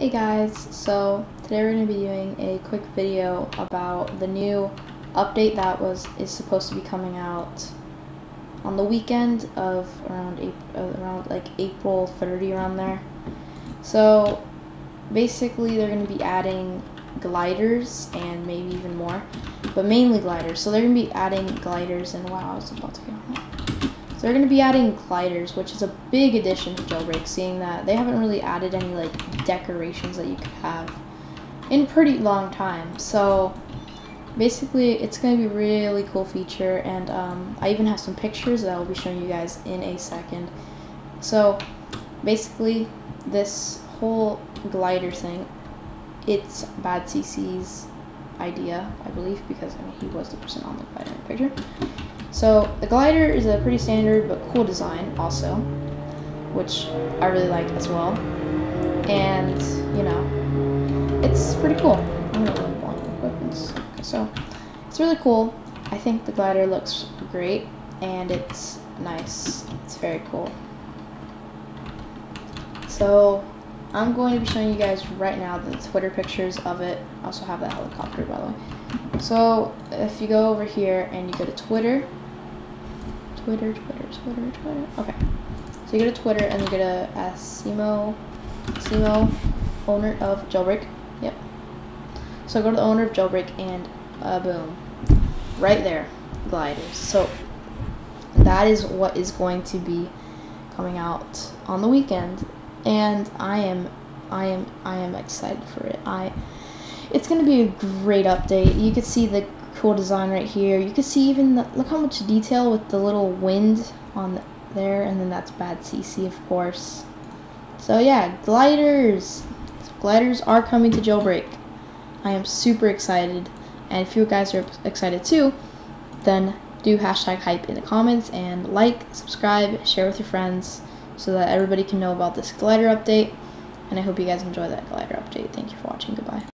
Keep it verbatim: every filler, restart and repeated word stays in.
Hey guys, so today we're going to be doing a quick video about the new update that was is supposed to be coming out on the weekend of around April, around like April thirtieth, around there. So basically they're going to be adding gliders and maybe even more, but mainly gliders. So they're going to be adding gliders and wow, I was about to get on that. So they're going to be adding gliders, which is a big addition to Jailbreak, seeing that they haven't really added any like decorations that you could have in a pretty long time. So basically it's going to be a really cool feature, and um, I even have some pictures that I'll be showing you guys in a second. So basically this whole glider thing, it's badcc's idea, I believe, because I mean, he was the person on the glider in the picture. So the glider is a pretty standard but cool design also, which I really like as well. And you know, it's pretty cool. I'm gonna move on real quick. Okay, so it's really cool. I think the glider looks great and it's nice. It's very cool. So I'm going to be showing you guys right now the Twitter pictures of it. I also have that helicopter, by the way. So if you go over here and you go to Twitter, Twitter, Twitter, Twitter, Twitter. Okay. So you go to Twitter and you go to ask Simo, Simo, owner of Jailbreak. Yep. So go to the owner of Jailbreak and uh, boom, right there, gliders. So that is what is going to be coming out on the weekend. And I am, I am, I am excited for it. I, it's gonna be a great update. You can see the cool design right here. You can see even the, look how much detail with the little wind on the, there, and then that's badcc, of course. So yeah, gliders, gliders are coming to Jailbreak. I am super excited, and if you guys are excited too, then do hashtag hype in the comments and like, subscribe, share with your friends, so that everybody can know about this glider update. And I hope you guys enjoy that glider update. Thank you for watching. Goodbye.